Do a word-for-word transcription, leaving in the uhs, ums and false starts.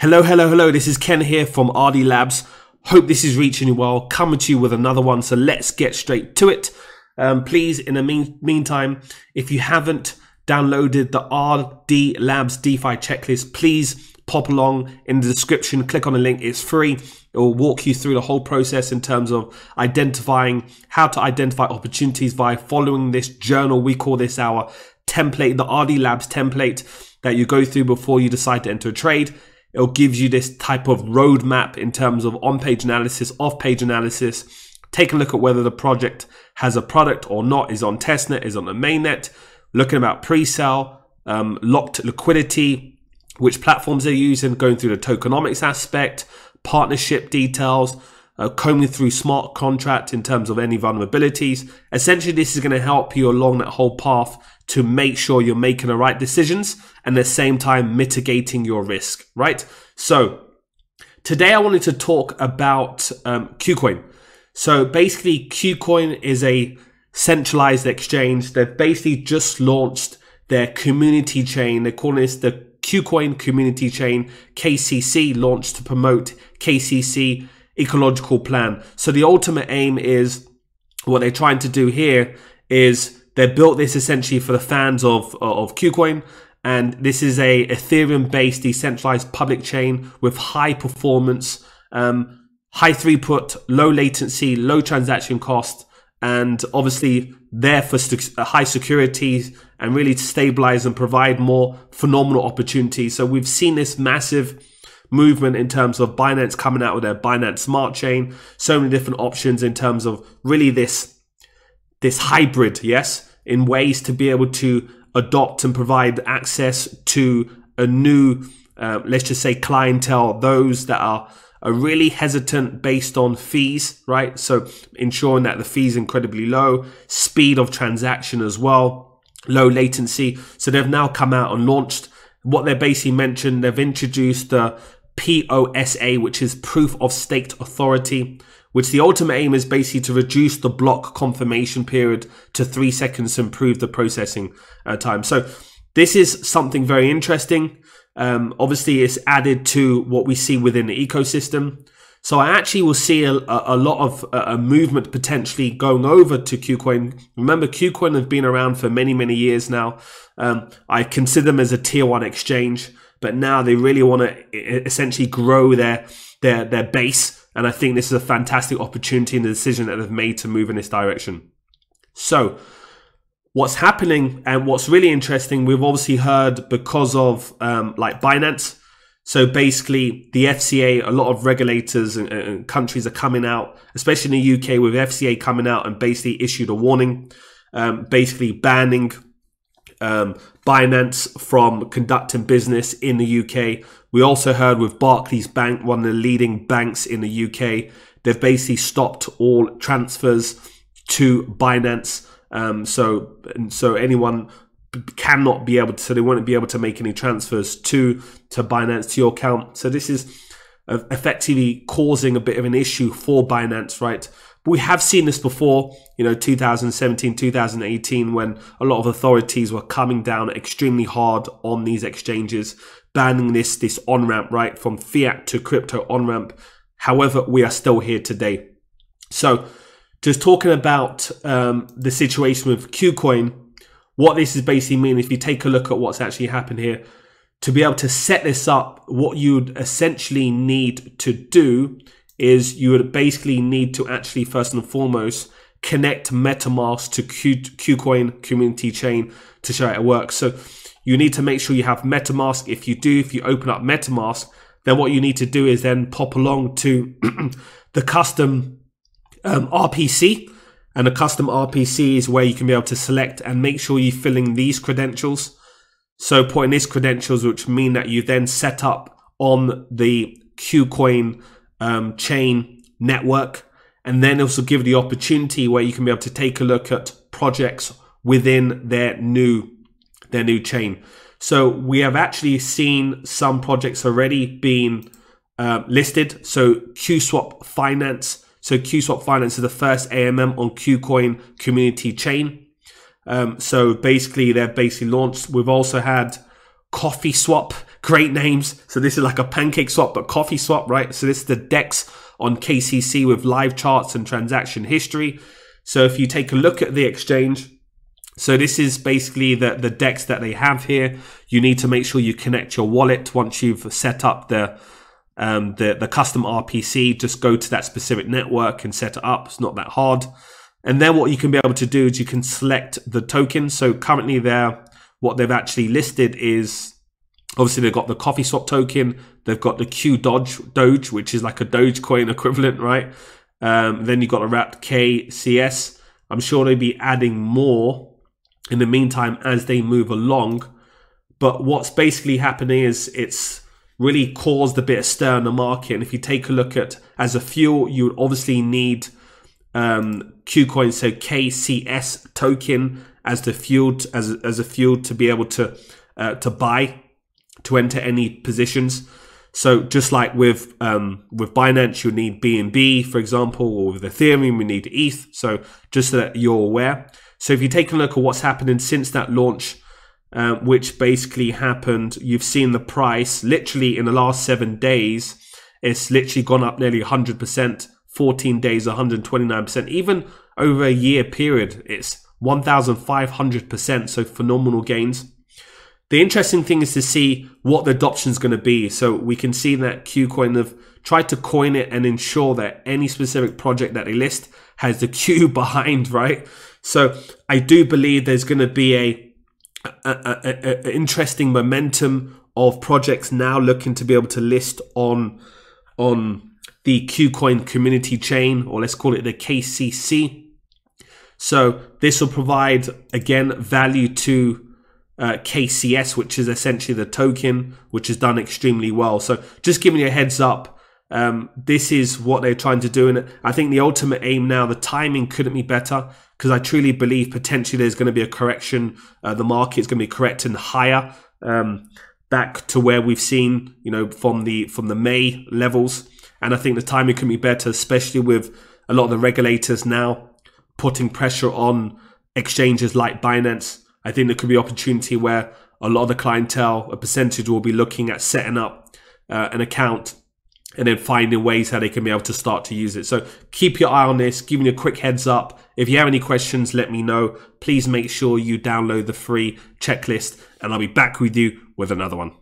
Hello, hello, hello. This is Ken here from R D Labs. Hope this is reaching you well. Coming to you with another one. So let's get straight to it. Um, please, in the mean, meantime, if you haven't downloaded the R D Labs DeFi checklist, please pop along in the description. Click on the link. It's free. It will walk you through the whole process in terms of identifying how to identify opportunities by following this journal. We call this our template, the R D Labs template that you go through before you decide to enter a trade. It'll give you this type of roadmap in terms of on-page analysis, off-page analysis. Take a look at whether the project has a product or not, is on testnet, is on the mainnet. Looking about pre-sale, um, locked liquidity, which platforms they're using, going through the tokenomics aspect, partnership details, uh, combing through smart contract in terms of any vulnerabilities. Essentially, this is going to help you along that whole path to make sure you're making the right decisions and at the same time mitigating your risk, right? So today I wanted to talk about um, KuCoin. So basically KuCoin is a centralized exchange. They've basically just launched their community chain. They're calling this the KuCoin Community Chain, K C C, launched to promote K C C ecological plan. So the ultimate aim is, what they're trying to do here is they built this essentially for the fans of, of KuCoin, and this is a Ethereum-based decentralized public chain with high performance, um, high throughput, low latency, low transaction cost, and obviously there for high security and really to stabilize and provide more phenomenal opportunities. So we've seen this massive movement in terms of Binance coming out with their Binance Smart Chain, so many different options in terms of really this this hybrid, yes, in ways to be able to adopt and provide access to a new, uh, let's just say clientele, those that are, are really hesitant based on fees, right? So ensuring that the fees incredibly low, speed of transaction as well, low latency. So they've now come out and launched what they basically mentioned. They've introduced the P O S A, which is Proof of Stake Authority, which the ultimate aim is basically to reduce the block confirmation period to three seconds to improve the processing uh, time. So this is something very interesting. Um, obviously, it's added to what we see within the ecosystem. So I actually will see a, a lot of a movement potentially going over to KuCoin. Remember, KuCoin have been around for many, many years now. Um, I consider them as a tier one exchange, but now they really want to essentially grow their, their, their base. And I think this is a fantastic opportunity and the decision that they've made to move in this direction. So what's happening and what's really interesting, we've obviously heard because of um, like Binance. So basically the F C A, a lot of regulators and, and countries are coming out, especially in the U K with F C A coming out and basically issued a warning, um, basically banning um, Binance from conducting business in the U K. We also heard with Barclays Bank, one of the leading banks in the U K, they've basically stopped all transfers to Binance. Um, so, and so anyone cannot be able to, so they won't be able to make any transfers to, to Binance, to your account. So this is effectively causing a bit of an issue for Binance, right? But we have seen this before, you know, two thousand seventeen, two thousand eighteen, when a lot of authorities were coming down extremely hard on these exchanges, banning this, this on-ramp, right, from fiat to crypto on-ramp. However, we are still here today. So just talking about um, the situation with KuCoin, what this is basically meaning, if you take a look at what's actually happened here, to be able to set this up, what you'd essentially need to do is you would basically need to actually, first and foremost, connect MetaMask to KuCoin Community Chain to show it works. So you need to make sure you have MetaMask. If you do, if you open up MetaMask, then what you need to do is then pop along to the custom um, R P C. And the custom R P C is where you can be able to select and make sure you fill in these credentials. So put in these credentials, which mean that you then set up on the KuCoin um, chain network. And then also give you the opportunity where you can be able to take a look at projects within their new their new chain. So we have actually seen some projects already being uh, listed. So QSwap Finance. So QSwap Finance is the first A M M on KuCoin Community Chain. Um, so basically, they're basically launched. We've also had CoffeeSwap, great names. So this is like a pancake swap, but CoffeeSwap, right? So this is the DEX on K C C with live charts and transaction history. So if you take a look at the exchange, so this is basically the, the DEX that they have here. You need to make sure you connect your wallet once you've set up the, um, the, the custom R P C. Just go to that specific network and set it up. It's not that hard. And then what you can be able to do is you can select the token. So currently there, what they've actually listed is, obviously they've got the CoffeeSwap token, they've got the QDoge, Doge, which is like a Dogecoin equivalent, right? Um, then you've got a wrapped K C S. I'm sure they'll be adding more in the meantime as they move along. But what's basically happening is it's really caused a bit of stir in the market. And if you take a look at, as a fuel, you would obviously need um, KuCoin, so K C S token as the fuel, as, as a fuel to be able to, uh, to buy, to enter any positions. So just like with um, with Binance, you need B N B, for example, or with Ethereum, we need E T H. So just so that you're aware. So if you take a look at what's happening since that launch, uh, which basically happened, you've seen the price literally in the last seven days, it's literally gone up nearly one hundred percent, fourteen days, one hundred twenty-nine percent, even over a year period, it's one thousand five hundred percent, so phenomenal gains. The interesting thing is to see what the adoption is going to be. So we can see that KuCoin have tried to coin it and ensure that any specific project that they list has the Q behind, right? So I do believe there's going to be a, a, a, a interesting momentum of projects now looking to be able to list on, on the KuCoin Community Chain, or let's call it the K C C. So this will provide, again, value to Uh, K C S, which is essentially the token, which has done extremely well. So just giving you a heads up, um, this is what they're trying to do. And I think the ultimate aim now, the timing couldn't be better, because I truly believe potentially there's going to be a correction. Uh, the market's going to be correcting higher, um, back to where we've seen, you know, from the from the May levels. And I think the timing can be better, especially with a lot of the regulators now putting pressure on exchanges like Binance. I think there could be opportunity where a lot of the clientele, a percentage, will be looking at setting up uh, an account and then finding ways how they can be able to start to use it. So keep your eye on this, giving you a quick heads up. If you have any questions, let me know. Please make sure you download the free checklist, and I'll be back with you with another one.